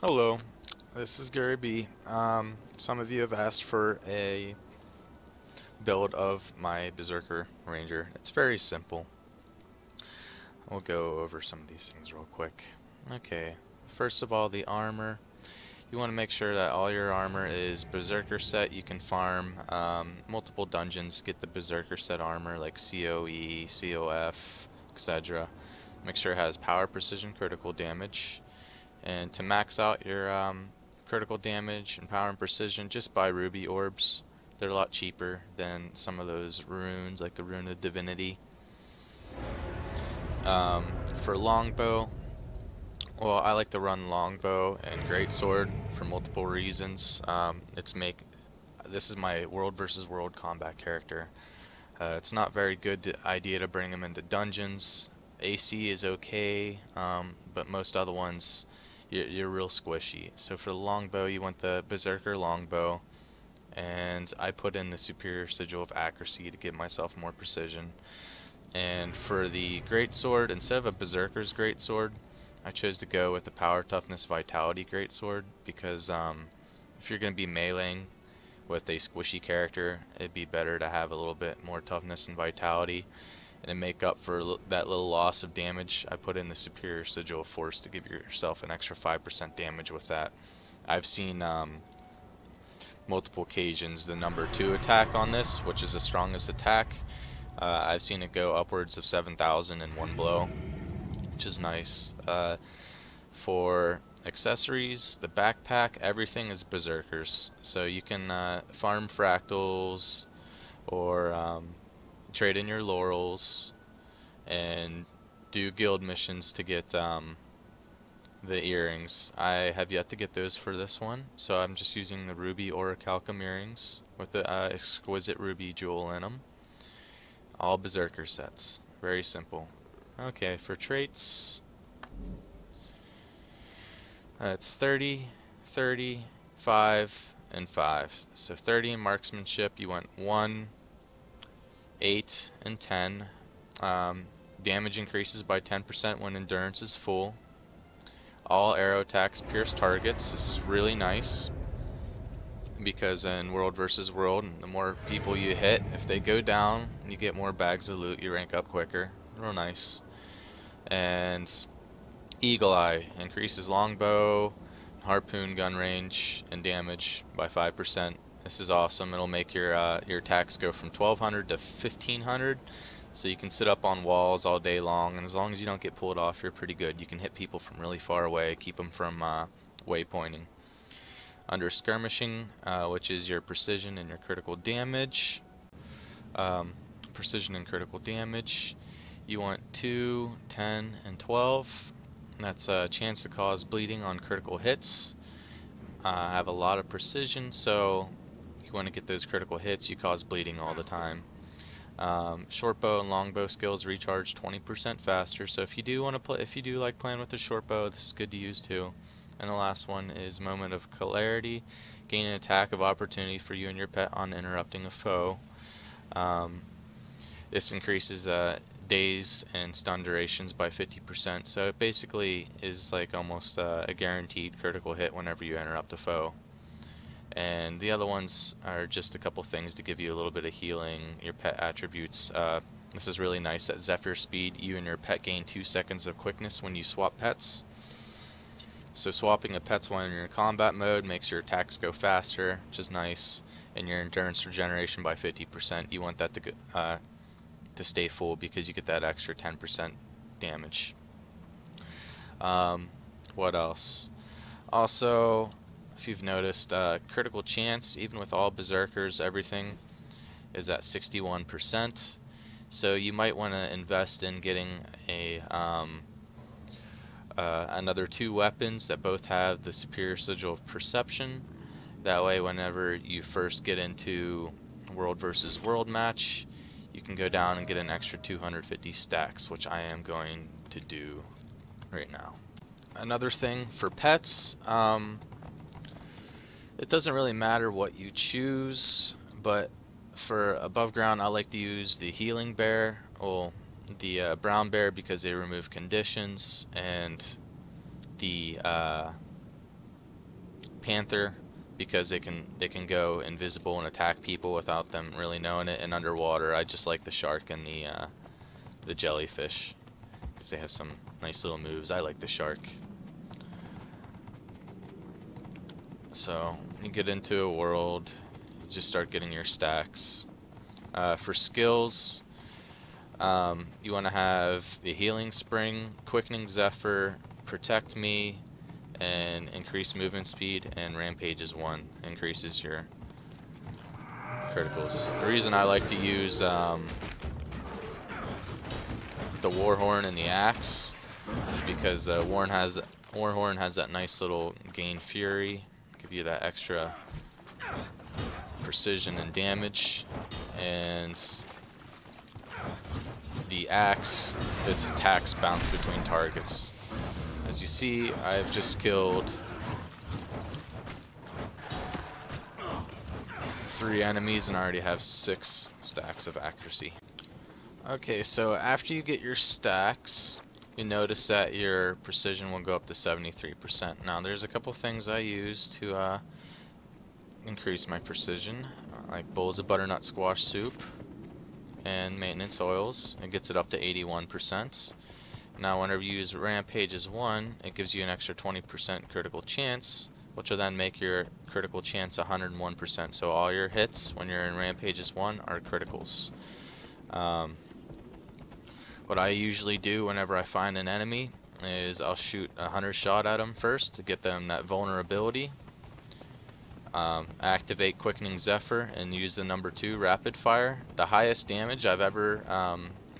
Hello, this is Gary B. Some of you have asked for a build of my Berserker Ranger. It's very simple. We'll go over some of these things real quick. Okay, first of all, the armor. You want to make sure that all your armor is Berserker set. You can farm multiple dungeons, get the Berserker set armor like COE, COF, etc. Make sure it has power, precision, critical damage. And to max out your critical damage and power and precision, just buy ruby orbs. They're a lot cheaper than some of those runes, like the Rune of Divinity. For longbow, well, I like to run longbow and greatsword for multiple reasons. This is my world versus world combat character. It's not very good idea to bring them into dungeons. AC is okay, but most other ones you're real squishy. So for the longbow, you want the Berserker longbow, and I put in the Superior Sigil of Accuracy to give myself more precision. And for the greatsword, instead of a Berserker's greatsword, I chose to go with the Power, Toughness, Vitality greatsword, because if you're going to be meleeing with a squishy character, it'd be better to have a little bit more toughness and vitality. And to make up for that little loss of damage, I put in the Superior Sigil of Force to give yourself an extra 5% damage with that. I've seen multiple occasions the number 2 attack on this, which is the strongest attack. I've seen it go upwards of 7,000 in one blow, which is nice. For accessories, the backpack, everything is Berserkers. So you can farm fractals or trade in your laurels and do guild missions to get the earrings. I have yet to get those for this one, so I'm just using the ruby orichalcum earrings with the exquisite ruby jewel in them. All Berserker sets. Very simple. Okay, for traits, it's 30, 30, 5, and 5. So 30 in marksmanship, you want 1, 8 and 10. Damage increases by 10% when endurance is full. All arrow attacks pierce targets. This is really nice because in world versus world, the more people you hit, if they go down, you get more bags of loot, you rank up quicker. Real nice. And Eagle Eye increases longbow, harpoon gun range, and damage by 5%. This is awesome. It'll make your attacks go from 1200 to 1500, so you can sit up on walls all day long, and as long as you don't get pulled off, you're pretty good. You can hit people from really far away, keep them from waypointing. Under skirmishing, which is your precision and your critical damage, you want 2, 10, and 12. That's a chance to cause bleeding on critical hits. I have a lot of precision, so you want to get those critical hits. You cause bleeding all the time. Shortbow and longbow skills recharge 20% faster, so if you do want to play, if you do like playing with the shortbow, this is good to use too. And the last one is Moment of Celerity. Gain an attack of opportunity for you and your pet on interrupting a foe. This increases days and stun durations by 50%, so it basically is like almost a guaranteed critical hit whenever you interrupt a foe. And the other ones are just a couple things to give you a little bit of healing, your pet attributes. This is really nice. At Zephyr Speed, you and your pet gain 2 seconds of quickness when you swap pets. So swapping a pets when you're in combat mode makes your attacks go faster, which is nice, and your endurance regeneration by 50%. You want that to stay full because you get that extra 10% damage. What else? Also, if you've noticed, critical chance, even with all Berserkers, everything is at 61%. So you might want to invest in getting a another 2 weapons that both have the Superior Sigil of Perception. That way, whenever you first get into world versus world match, you can go down and get an extra 250 stacks, which I am going to do right now. Another thing for pets. It doesn't really matter what you choose, but for above ground I like to use the healing bear, or the brown bear, because they remove conditions, and the Panther because they can go invisible and attack people without them really knowing it. And underwater, I just like the shark and the jellyfish because they have some nice little moves. I like the shark. So you get into a world, you just start getting your stacks. For skills, you want to have the Healing Spring, Quickening Zephyr, Protect Me, and increase movement speed, and Rampage is one, increases your criticals. The reason I like to use the Warhorn and the Axe is because Warhorn has that nice little gain fury, give you that extra precision and damage, and the Axe, its attacks bounce between targets. As you see, I've just killed 3 enemies and I already have 6 stacks of accuracy. Okay, so after you get your stacks, you notice that your precision will go up to 73%. Now, there's a couple things I use to increase my precision, like bowls of butternut squash soup and maintenance oils. It gets it up to 81%. Now whenever you use Rampage as 1, it gives you an extra 20% critical chance, which will then make your critical chance 101%. So all your hits when you're in Rampage as 1 are criticals. What I usually do whenever I find an enemy is I'll shoot a hunter shot at them first to get them that vulnerability. Activate Quickening Zephyr and use the number 2 rapid fire. The highest damage I've ever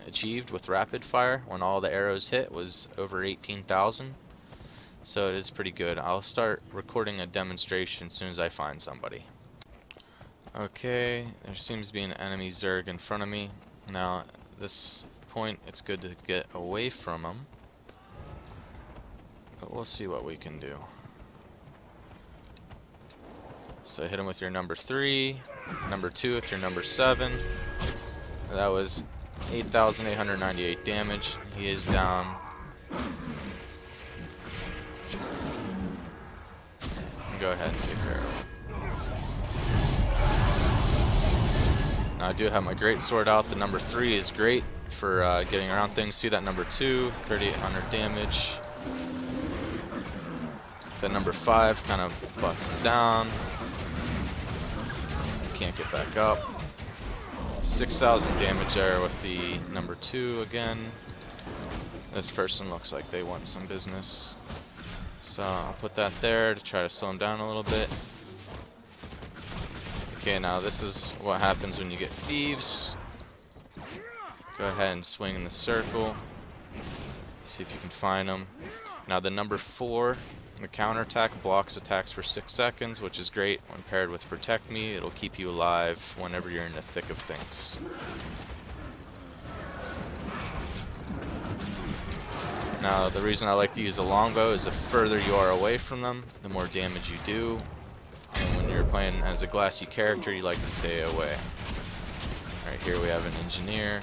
achieved with rapid fire when all the arrows hit was over 18,000, so it is pretty good. I'll start recording a demonstration as soon as I find somebody. Okay, there seems to be an enemy Zerg in front of me. Now at this point it's good to get away from him, but we'll see what we can do. So hit him with your number 3, number 2 with your number 7. That was 8,898 damage. He is down. Go ahead and take care of him. Now I do have my greatsword out. The number 3 is great for getting around things. See that number 2, 3,800 damage. The number 5 kind of butts him down. Can't get back up. 6,000 damage there with the number 2 again. This person looks like they want some business, so I'll put that there to try to slow him down a little bit. Okay, now this is what happens when you get thieves. Go ahead and swing in the circle, see if you can find them. Now the number 4, the counterattack, blocks attacks for 6 seconds, which is great. When paired with Protect Me, it'll keep you alive whenever you're in the thick of things. Now, the reason I like to use a longbow is the further you are away from them, the more damage you do. And when you're playing as a glassy character, you like to stay away. Alright, here we have an engineer.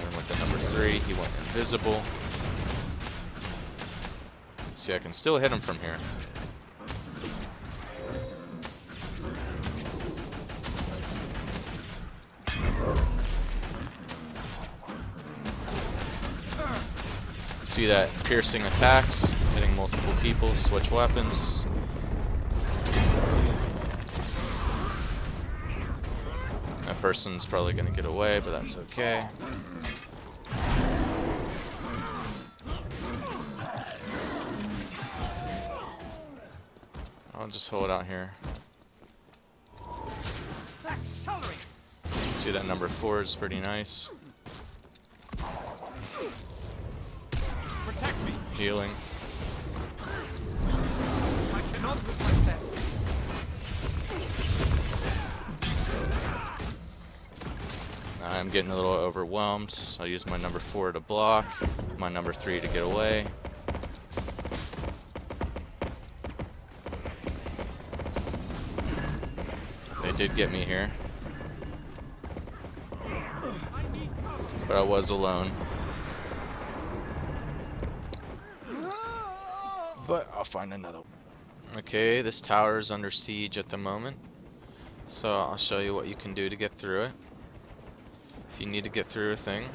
And with the number 3, he went invisible. See, I can still hit him from here. See that piercing attacks, hitting multiple people, switch weapons. That person's probably gonna get away, but that's okay. I'll just hold out here. See that number 4 is pretty nice. Protect me. Healing. I cannot replace that. I'm getting a little overwhelmed, so I use my number 4 to block, my number 3 to get away. Did get me here, but I was alone. But I'll find another one. Okay, this tower is under siege at the moment, so I'll show you what you can do to get through it. If you need to get through a thing,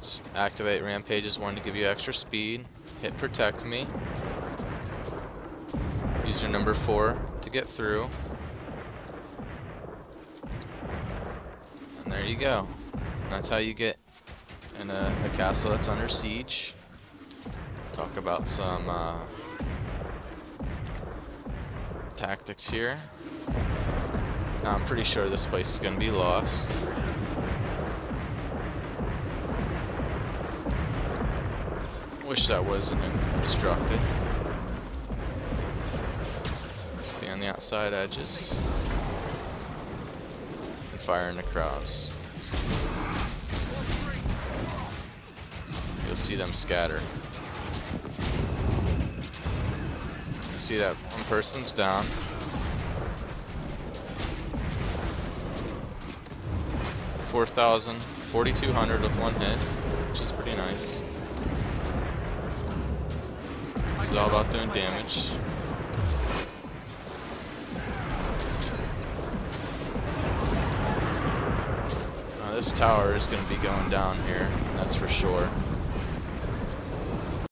just activate Rampage's one to give you extra speed, hit Protect Me, use your number 4 to get through, and there you go. That's how you get in a castle that's under siege. Talk about some tactics here. Now, I'm pretty sure this place is going to be lost. Wish that wasn't obstructed. Let's be on the outside edges and fire in the crowds. You'll see them scatter. See that one person's down. $4,200 with one hit, which is pretty nice. This is all about doing damage. Now this tower is going to be going down here, that's for sure.